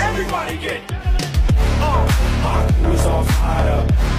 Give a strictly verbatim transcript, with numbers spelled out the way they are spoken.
Everybody get, oh, heart was on fire.